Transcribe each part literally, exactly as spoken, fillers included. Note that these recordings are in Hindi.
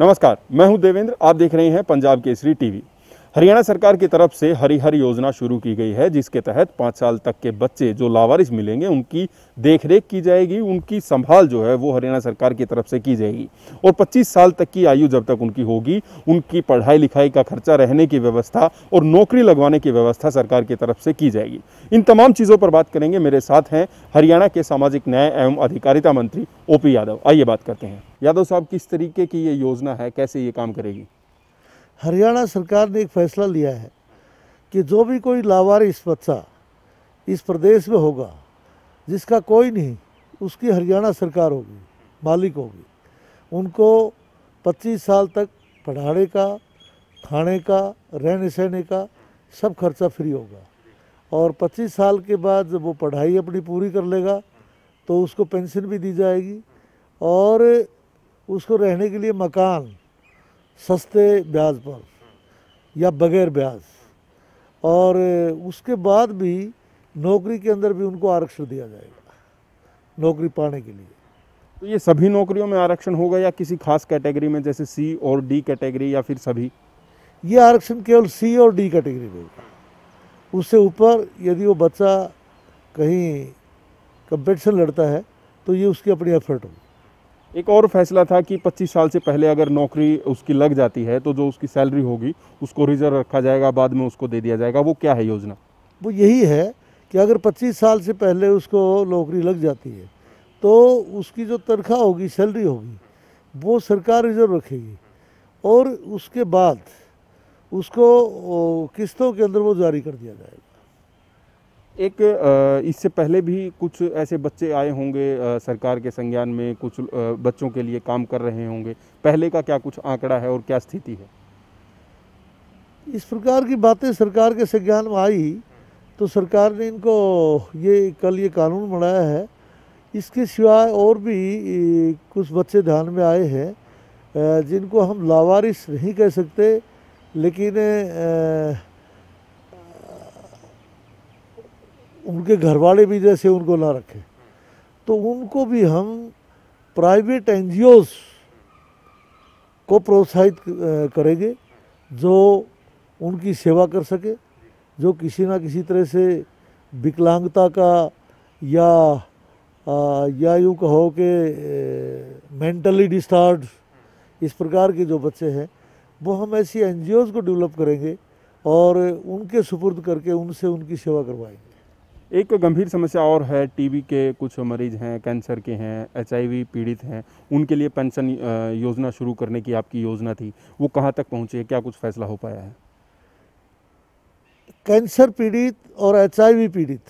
नमस्कार, मैं हूं देवेंद्र। आप देख रहे हैं पंजाब केसरी टीवी। हरियाणा सरकार की तरफ से हरिहर योजना शुरू की गई है, जिसके तहत पाँच साल तक के बच्चे जो लावारिस मिलेंगे उनकी देखरेख की जाएगी, उनकी संभाल जो है वो हरियाणा सरकार की तरफ से की जाएगी। और पच्चीस साल तक की आयु जब तक उनकी होगी, उनकी पढ़ाई लिखाई का खर्चा, रहने की व्यवस्था और नौकरी लगवाने की व्यवस्था सरकार की तरफ से की जाएगी। इन तमाम चीज़ों पर बात करेंगे। मेरे साथ हैं हरियाणा के सामाजिक न्याय एवं अधिकारिता मंत्री ओ पी यादव। आइए बात करते हैं। यादव साहब, किस तरीके की ये योजना है, कैसे ये काम करेगी? हरियाणा सरकार ने एक फैसला लिया है कि जो भी कोई लावारिस बच्चा इस प्रदेश में होगा, जिसका कोई नहीं, उसकी हरियाणा सरकार होगी, मालिक होगी। उनको पच्चीस साल तक पढ़ाने का, खाने का, रहने सहने का सब खर्चा फ्री होगा। और पच्चीस साल के बाद जब वो पढ़ाई अपनी पूरी कर लेगा तो उसको पेंशन भी दी जाएगी और उसको रहने के लिए मकान सस्ते ब्याज पर या बगैर ब्याज, और उसके बाद भी नौकरी के अंदर भी उनको आरक्षण दिया जाएगा नौकरी पाने के लिए। तो ये सभी नौकरियों में आरक्षण होगा या किसी खास कैटेगरी में, जैसे सी और डी कैटेगरी, या फिर सभी? ये आरक्षण केवल सी और डी कैटेगरी में होगा। उससे ऊपर यदि वो बच्चा कहीं कंपटीशन लड़ता है तो ये उसकी अपनी एफर्ट होगी। एक और फैसला था कि पच्चीस साल से पहले अगर नौकरी उसकी लग जाती है तो जो उसकी सैलरी होगी उसको रिजर्व रखा जाएगा, बाद में उसको दे दिया जाएगा। वो क्या है योजना? वो यही है कि अगर पच्चीस साल से पहले उसको नौकरी लग जाती है तो उसकी जो तनख्वाह होगी, सैलरी होगी, वो सरकार रिजर्व रखेगी और उसके बाद उसको किस्तों के अंदर वो जारी कर दिया जाएगा। एक इससे पहले भी कुछ ऐसे बच्चे आए होंगे सरकार के संज्ञान में, कुछ बच्चों के लिए काम कर रहे होंगे। पहले का क्या कुछ आंकड़ा है और क्या स्थिति है? इस प्रकार की बातें सरकार के संज्ञान में आई तो सरकार ने इनको ये कल ये कानून बनाया है। इसके सिवाय और भी कुछ बच्चे ध्यान में आए हैं जिनको हम लावारिस नहीं कह सकते, लेकिन उनके घर वाले भी जैसे उनको ना रखें तो उनको भी हम प्राइवेट एनजीओज़ को प्रोत्साहित करेंगे जो उनकी सेवा कर सके, जो किसी ना किसी तरह से विकलांगता का या या यूँ कहो कि मेंटली डिस्टर्ब, इस प्रकार के जो बच्चे हैं वो हम ऐसी एनजीओज़ को डेवलप करेंगे और उनके सुपुर्द करके उनसे उनकी सेवा करवाएंगे। एक गंभीर समस्या और है, टीबी के कुछ मरीज हैं, कैंसर के हैं, एचआईवी पीड़ित हैं, उनके लिए पेंशन योजना शुरू करने की आपकी योजना थी, वो कहाँ तक पहुँची है, क्या कुछ फैसला हो पाया है? कैंसर पीड़ित और एचआईवी पीड़ित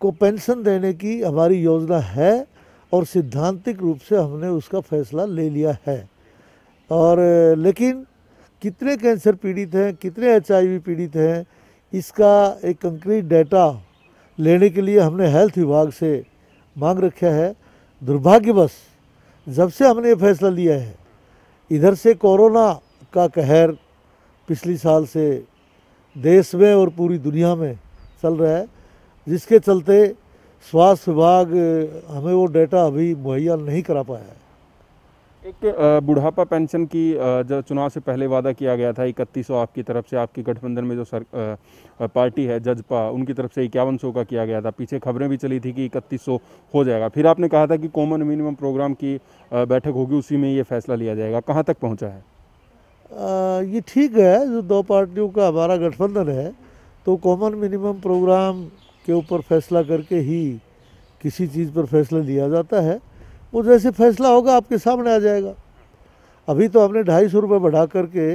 को पेंशन देने की हमारी योजना है और सिद्धांतिक रूप से हमने उसका फैसला ले लिया है। और लेकिन कितने कैंसर पीड़ित हैं, कितने एचआईवी पीड़ित हैं, इसका एक कंक्रीट डेटा लेने के लिए हमने हेल्थ विभाग से मांग रखा है। दुर्भाग्यवश जब से हमने ये फैसला लिया है, इधर से कोरोना का कहर पिछले साल से देश में और पूरी दुनिया में चल रहा है, जिसके चलते स्वास्थ्य विभाग हमें वो डेटा अभी मुहैया नहीं करा पाया है। एक बुढ़ापा पेंशन की जो चुनाव से पहले वादा किया गया था इकतीस सौ, आपकी तरफ से, आपकी गठबंधन में जो सर आ, पार्टी है जजपा, उनकी तरफ से इक्यावन सौ का किया गया था। पीछे खबरें भी चली थी कि इकतीस सौ हो जाएगा। फिर आपने कहा था कि कॉमन मिनिमम प्रोग्राम की बैठक होगी, उसी में ये फैसला लिया जाएगा। कहाँ तक पहुँचा है? आ, ये ठीक है, जो दो पार्टियों का हमारा गठबंधन है तो कॉमन मिनिमम प्रोग्राम के ऊपर फैसला करके ही किसी चीज़ पर फैसला लिया जाता है। वो जैसे फैसला होगा आपके सामने आ जाएगा। अभी तो हमने ढाई सौ रुपये बढ़ा करके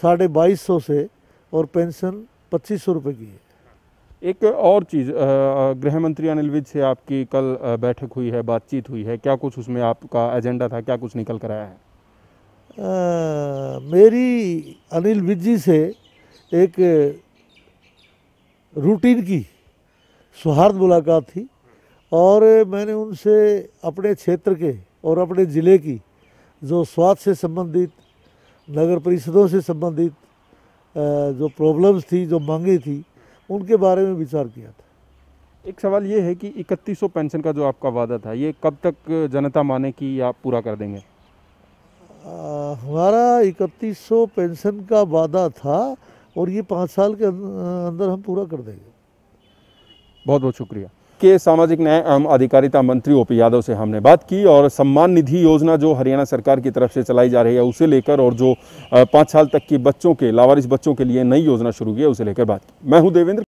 साढ़े बाईस सौ से और पेंशन पच्चीस सौ रुपये की है। एक और चीज़, गृह मंत्री अनिल विज से आपकी कल बैठक हुई है, बातचीत हुई है, क्या कुछ उसमें आपका एजेंडा था, क्या कुछ निकल कर आया है? आ, मेरी अनिल विज जी से एक रूटीन की सौहार्द मुलाकात थी और मैंने उनसे अपने क्षेत्र के और अपने ज़िले की जो स्वास्थ्य से संबंधित, नगर परिषदों से संबंधित जो प्रॉब्लम्स थी, जो मांगे थी, उनके बारे में विचार किया था। एक सवाल ये है कि इकतीस सौ पेंशन का जो आपका वादा था, ये कब तक जनता माने कि आप पूरा कर देंगे? आ, हमारा इकतीस सौ पेंशन का वादा था और ये पाँच साल के अंदर हम पूरा कर देंगे। बहुत बहुत शुक्रिया। के सामाजिक न्याय एवं अधिकारिता मंत्री ओ पी यादव से हमने बात की और सम्मान निधि योजना जो हरियाणा सरकार की तरफ से चलाई जा रही है उसे लेकर और जो पाँच साल तक की बच्चों के लावारिस बच्चों के लिए नई योजना शुरू की है उसे लेकर बात की। मैं हूँ देवेंद्र।